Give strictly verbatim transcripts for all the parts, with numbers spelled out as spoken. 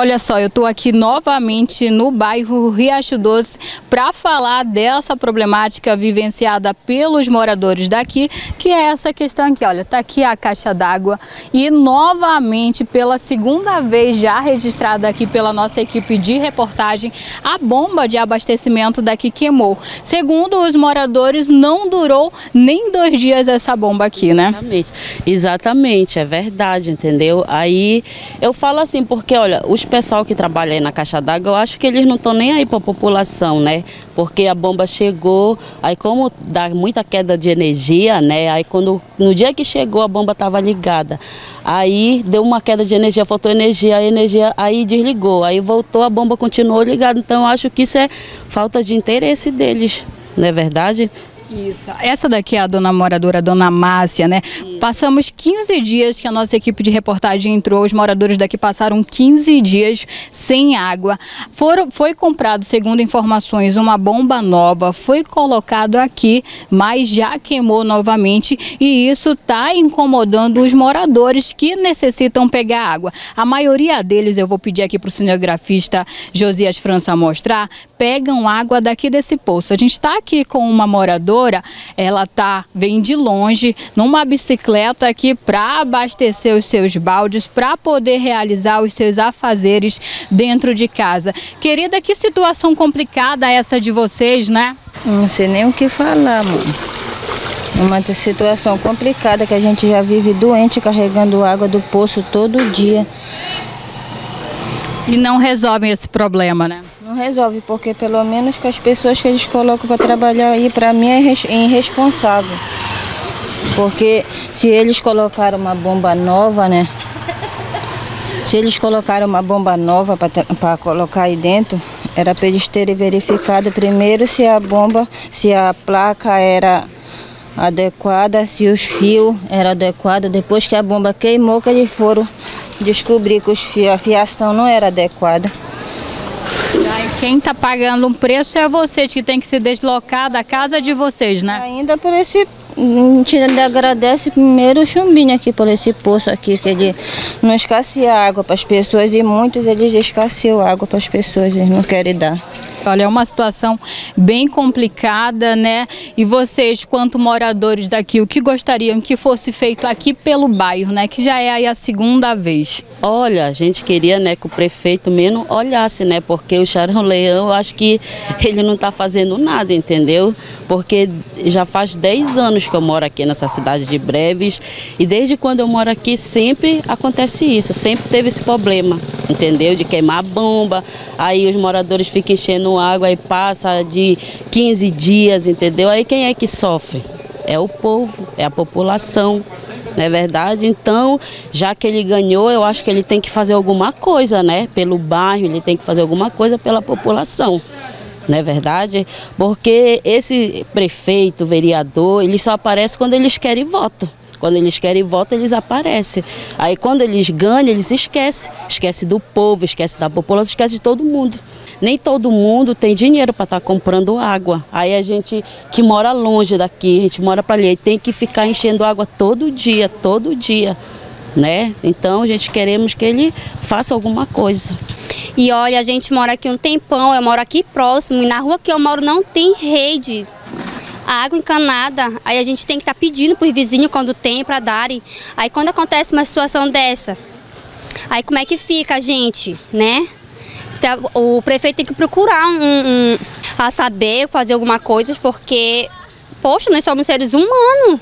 Olha só, eu estou aqui novamente no bairro Riacho Doce para falar dessa problemática vivenciada pelos moradores daqui, que é essa questão aqui. Olha, está aqui a caixa d'água e novamente, pela segunda vez já registrada aqui pela nossa equipe de reportagem, a bomba de abastecimento daqui queimou. Segundo os moradores, não durou nem dois dias essa bomba aqui, né? Exatamente, exatamente, é verdade, entendeu? Aí eu falo assim porque, olha, os pessoal que trabalha aí na caixa d'água, eu acho que eles não estão nem aí para a população, né? Porque a bomba chegou, aí como dá muita queda de energia, né? Aí quando, no dia que chegou, a bomba estava ligada. Aí deu uma queda de energia, faltou energia, a energia aí desligou, aí voltou, a bomba continuou ligada. Então eu acho que isso é falta de interesse deles, não é verdade? Isso. Essa daqui é a dona moradora, a dona Márcia, né? Isso. Passamos quinze dias que a nossa equipe de reportagem entrou, os moradores daqui passaram quinze dias sem água. Foram, foi comprado, segundo informações, uma bomba nova, foi colocado aqui, mas já queimou novamente e isso está incomodando os moradores que necessitam pegar água. A maioria deles, eu vou pedir aqui para o cinegrafista Josias França mostrar, pegam água daqui desse poço. A gente está aqui com uma moradora, ela tá, vem de longe, numa bicicleta aqui para abastecer os seus baldes, para poder realizar os seus afazeres dentro de casa. Querida, que situação complicada essa de vocês, né? Não sei nem o que falar, mano. Uma situação complicada que a gente já vive doente, carregando água do poço todo dia. E não resolvem esse problema, né? Não resolve, porque pelo menos com as pessoas que eles colocam para trabalhar aí, para mim é irresponsável. Porque se eles colocaram uma bomba nova, né? Se eles colocaram uma bomba nova para colocar aí dentro, era para eles terem verificado primeiro se a bomba, se a placa era adequada, se os fios eram adequados. Depois que a bomba queimou, que eles foram descobrir que os fios, a fiação não era adequada. Quem está pagando um preço é vocês, que tem que se deslocar da casa de vocês, né? Ainda por esse... A gente agradece primeiro o chumbinho aqui, por esse poço aqui, que ele não escasseia água para as pessoas e muitos eles escasseiam água para as pessoas, eles não querem dar. Olha, é uma situação bem complicada, né? E vocês, quanto moradores daqui, o que gostariam que fosse feito aqui pelo bairro, né? Que já é aí a segunda vez. Olha, a gente queria, né, que o prefeito mesmo olhasse, né? Porque o Charão Leão, eu acho que ele não está fazendo nada, entendeu? Porque já faz dez anos que eu moro aqui nessa cidade de Breves e desde quando eu moro aqui sempre acontece isso, sempre teve esse problema, entendeu? De queimar a bomba, aí os moradores ficam enchendo água e passa de quinze dias, entendeu? Aí quem é que sofre? É o povo, é a população, não é verdade? Então, já que ele ganhou, eu acho que ele tem que fazer alguma coisa, né? Pelo bairro, ele tem que fazer alguma coisa pela população. Não é verdade? Porque esse prefeito, vereador, ele só aparece quando eles querem voto. Quando eles querem voto, eles aparecem. Aí quando eles ganham, eles esquecem. Esquece do povo, esquece da população, esquece de todo mundo. Nem todo mundo tem dinheiro para estar comprando água. Aí a gente que mora longe daqui, a gente mora para ali, aí tem que ficar enchendo água todo dia, todo dia, né? Então a gente queremos que ele faça alguma coisa. E olha, a gente mora aqui um tempão, eu moro aqui próximo, e na rua que eu moro não tem rede, a água encanada. Aí a gente tem que estar tá pedindo para os vizinhos quando tem, para darem. Aí quando acontece uma situação dessa, aí como é que fica a gente, né? O prefeito tem que procurar um, um, a saber, fazer alguma coisa, porque, poxa, nós somos seres humanos.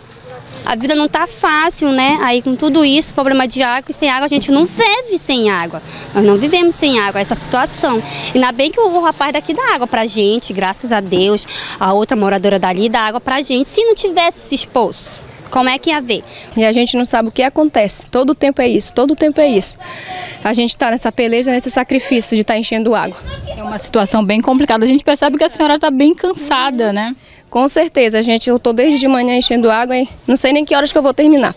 A vida não tá fácil, né? Aí com tudo isso, problema de água e sem água, a gente não vive sem água. Nós não vivemos sem água, essa situação. Ainda bem que o rapaz daqui dá água pra gente, graças a Deus. A outra moradora dali dá água pra gente. Se não tivesse se exposto, como é que ia ver? E a gente não sabe o que acontece. Todo tempo é isso, todo tempo é isso. A gente tá nessa peleja, nesse sacrifício de estar enchendo água. É uma situação bem complicada. A gente percebe que a senhora tá bem cansada, né? Com certeza, gente, eu estou desde de manhã enchendo água e não sei nem que horas que eu vou terminar.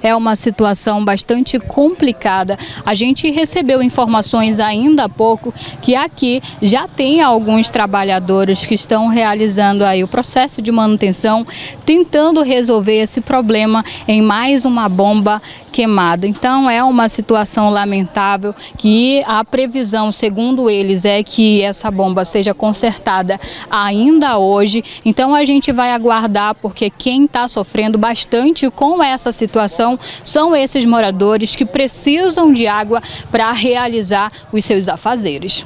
É uma situação bastante complicada. A gente recebeu informações ainda há pouco que aqui já tem alguns trabalhadores que estão realizando aí o processo de manutenção, tentando resolver esse problema em mais uma bomba queimado. Então é uma situação lamentável que a previsão, segundo eles, é que essa bomba seja consertada ainda hoje. Então a gente vai aguardar, porque quem está sofrendo bastante com essa situação são esses moradores que precisam de água para realizar os seus afazeres.